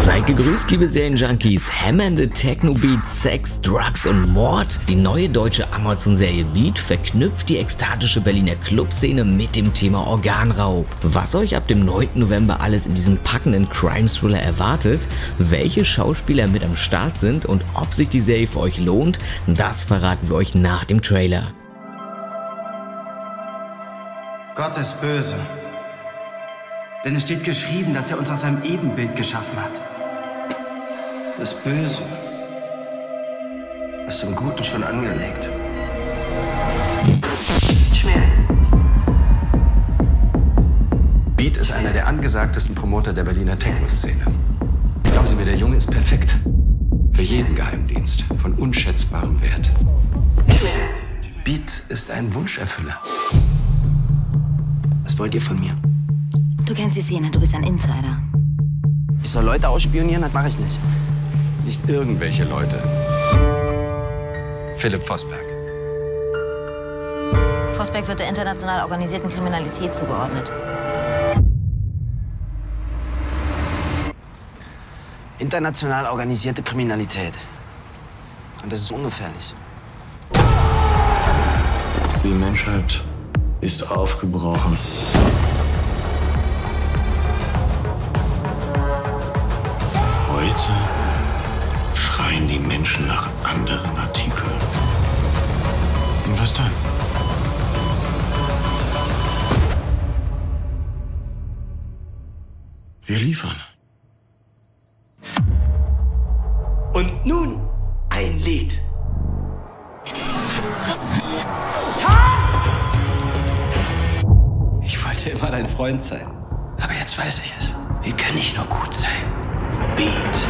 Seid gegrüßt, liebe Serienjunkies. Hämmernde Techno-Beats, Sex, Drugs und Mord. Die neue deutsche Amazon-Serie Beat verknüpft die ekstatische Berliner Clubszene mit dem Thema Organraub. Was euch ab dem 9. November alles in diesem packenden Crime-Thriller erwartet, welche Schauspieler mit am Start sind und ob sich die Serie für euch lohnt, das verraten wir euch nach dem Trailer. Gott ist böse. Denn es steht geschrieben, dass er uns aus seinem Ebenbild geschaffen hat. Das Böse ist im Guten schon angelegt. Schnell. Beat ist einer der angesagtesten Promoter der Berliner Techno-Szene. Glauben Sie mir, der Junge ist perfekt. Für jeden Geheimdienst von unschätzbarem Wert. Schnell. Beat ist ein Wunscherfüller. Was wollt ihr von mir? Du kennst die Szene, du bist ein Insider. Ich soll Leute ausspionieren? Das mache ich nicht. Nicht irgendwelche Leute. Philipp Vosberg. Vosberg wird der international organisierten Kriminalität zugeordnet. International organisierte Kriminalität. Und das ist ungefährlich. Die Menschheit ist aufgebrochen. Heute schreien die Menschen nach anderen Artikeln. Und was dann? Wir liefern. Und nun ein Lied. Ich wollte immer dein Freund sein. Aber jetzt weiß ich es. Wie kann ich nur gut sein? Beat.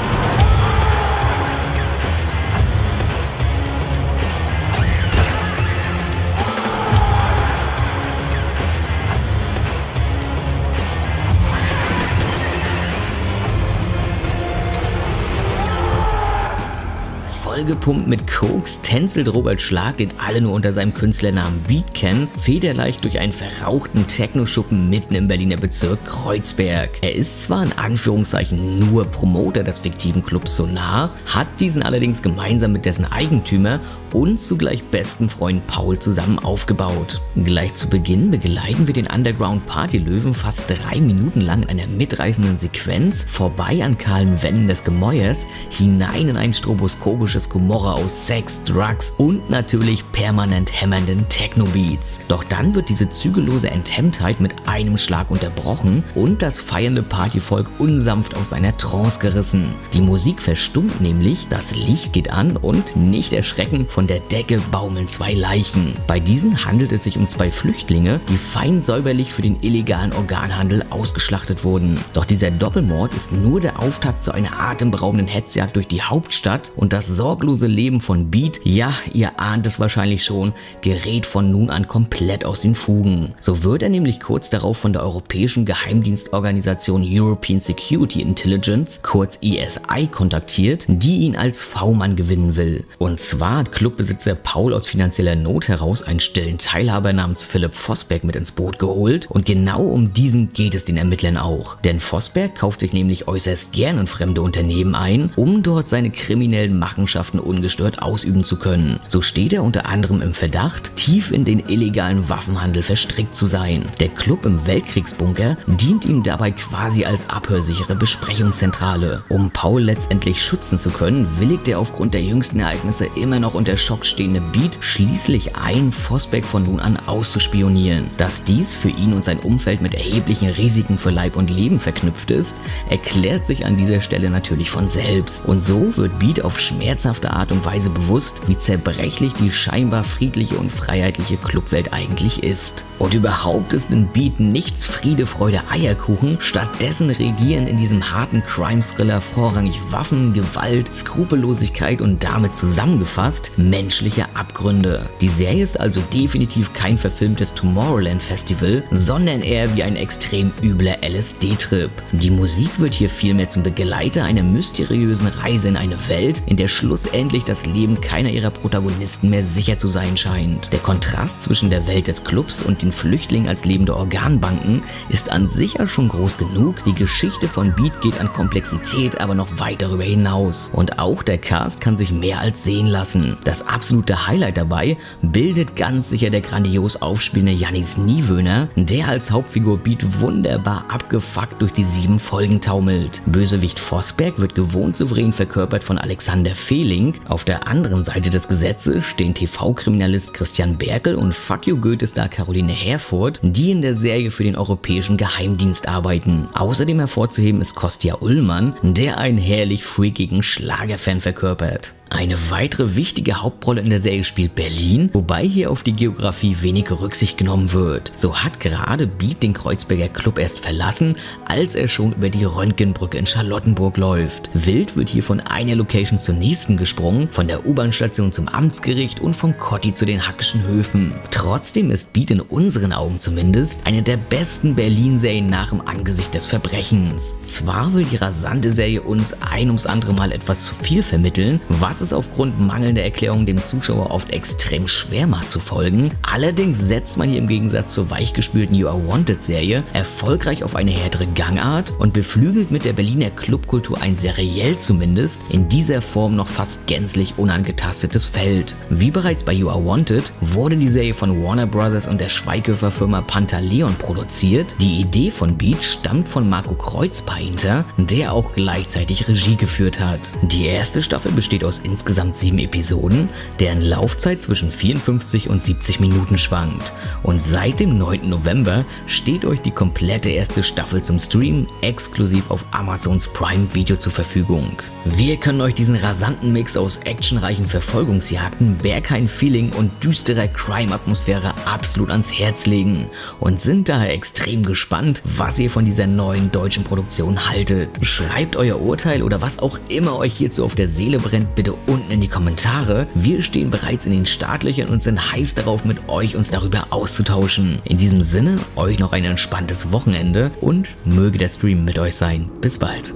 Vollgepumpt mit Koks tänzelt Robert Schlag, den alle nur unter seinem Künstlernamen Beat kennen, federleicht durch einen verrauchten Techno-Schuppen mitten im Berliner Bezirk Kreuzberg. Er ist zwar in Anführungszeichen nur Promoter des fiktiven Clubs Sonar, hat diesen allerdings gemeinsam mit dessen Eigentümer und zugleich besten Freund Paul zusammen aufgebaut. Gleich zu Beginn begleiten wir den Underground-Party-Löwen fast 3 Minuten lang in einer mitreißenden Sequenz, vorbei an kahlen Wänden des Gemäuers, hinein in ein stroboskopisches Gomorra aus Sex, Drugs und natürlich permanent hämmernden Techno-Beats. Doch dann wird diese zügellose Enthemmtheit mit einem Schlag unterbrochen und das feiernde Partyvolk unsanft aus seiner Trance gerissen. Die Musik verstummt nämlich, das Licht geht an und, nicht erschrecken, von der Decke baumeln 2 Leichen. Bei diesen handelt es sich um 2 Flüchtlinge, die fein säuberlich für den illegalen Organhandel ausgeschlachtet wurden. Doch dieser Doppelmord ist nur der Auftakt zu einer atemberaubenden Hetzjagd durch die Hauptstadt und das sorglose Leben von Beat, ja, ihr ahnt es wahrscheinlich schon, gerät von nun an komplett aus den Fugen. So wird er nämlich kurz darauf von der europäischen Geheimdienstorganisation European Security Intelligence, kurz ESI, kontaktiert, die ihn als V-Mann gewinnen will. Und zwar hat Clubbesitzer Paul aus finanzieller Not heraus einen stillen Teilhaber namens Philipp Vosberg mit ins Boot geholt und genau um diesen geht es den Ermittlern auch. Denn Vosberg kauft sich nämlich äußerst gern in fremde Unternehmen ein, um dort seine kriminellen Machenschaften ungestört ausüben zu können. So steht er unter anderem im Verdacht, tief in den illegalen Waffenhandel verstrickt zu sein. Der Club im Weltkriegsbunker dient ihm dabei quasi als abhörsichere Besprechungszentrale. Um Paul letztendlich schützen zu können, willigt der aufgrund der jüngsten Ereignisse immer noch unter Schock stehende Beat schließlich ein, Vosberg von nun an auszuspionieren. Dass dies für ihn und sein Umfeld mit erheblichen Risiken für Leib und Leben verknüpft ist, erklärt sich an dieser Stelle natürlich von selbst. Und so wird Beat auf Schmerz Art und Weise bewusst, wie zerbrechlich die scheinbar friedliche und freiheitliche Clubwelt eigentlich ist. Und überhaupt ist in Beat nichts Friede, Freude, Eierkuchen, stattdessen regieren in diesem harten Crime-Thriller vorrangig Waffen, Gewalt, Skrupellosigkeit und damit zusammengefasst menschliche Abgründe. Die Serie ist also definitiv kein verfilmtes Tomorrowland-Festival, sondern eher wie ein extrem übler LSD-Trip. Die Musik wird hier vielmehr zum Begleiter einer mysteriösen Reise in eine Welt, in der Schluss endlich das Leben keiner ihrer Protagonisten mehr sicher zu sein scheint. Der Kontrast zwischen der Welt des Clubs und den Flüchtlingen als lebende Organbanken ist an sich ja schon groß genug. Die Geschichte von Beat geht an Komplexität aber noch weit darüber hinaus. Und auch der Cast kann sich mehr als sehen lassen. Das absolute Highlight dabei bildet ganz sicher der grandios aufspielende Janis Niewöhner, der als Hauptfigur Beat wunderbar abgefuckt durch die 7 Folgen taumelt. Bösewicht Forsberg wird gewohnt souverän verkörpert von Alexander Fehl. Auf der anderen Seite des Gesetzes stehen TV-Kriminalist Christian Berkel und Fuck You Goethe-Star Caroline Herfurth, die in der Serie für den europäischen Geheimdienst arbeiten. Außerdem hervorzuheben ist Kostja Ullmann, der einen herrlich freakigen Schlagerfan verkörpert. Eine weitere wichtige Hauptrolle in der Serie spielt Berlin, wobei hier auf die Geografie wenig Rücksicht genommen wird. So hat gerade Beat den Kreuzberger Club erst verlassen, als er schon über die Röntgenbrücke in Charlottenburg läuft. Wild wird hier von einer Location zur nächsten gesprungen, von der U-Bahn-Station zum Amtsgericht und vom Kotti zu den Hackischen Höfen. Trotzdem ist Beat in unseren Augen zumindest eine der besten Berlin-Serien nach dem Angesicht des Verbrechens. Zwar will die rasante Serie uns ein ums andere Mal etwas zu viel vermitteln, was es aufgrund mangelnder Erklärungen dem Zuschauer oft extrem schwer macht zu folgen. Allerdings setzt man hier im Gegensatz zur weichgespülten You Are Wanted Serie erfolgreich auf eine härtere Gangart und beflügelt mit der Berliner Clubkultur ein seriell zumindest in dieser Form noch fast gänzlich unangetastetes Feld. Wie bereits bei You Are Wanted wurde die Serie von Warner Bros. Und der Schweighöfer Firma Pantaleon produziert. Die Idee von Beat stammt von Marco Kreuzpaintner, der auch gleichzeitig Regie geführt hat. Die erste Staffel besteht aus insgesamt 7 Episoden, deren Laufzeit zwischen 54 und 70 Minuten schwankt. Und seit dem 9. November steht euch die komplette erste Staffel zum Stream exklusiv auf Amazons Prime Video zur Verfügung. Wir können euch diesen rasanten Mix aus actionreichen Verfolgungsjagden, Berghain-Feeling und düsterer Crime-Atmosphäre absolut ans Herz legen und sind daher extrem gespannt, was ihr von dieser neuen deutschen Produktion haltet. Schreibt euer Urteil oder was auch immer euch hierzu auf der Seele brennt, bitte unten in die Kommentare. Wir stehen bereits in den Startlöchern und sind heiß darauf, mit euch uns darüber auszutauschen. In diesem Sinne, euch noch ein entspanntes Wochenende und möge der Stream mit euch sein. Bis bald.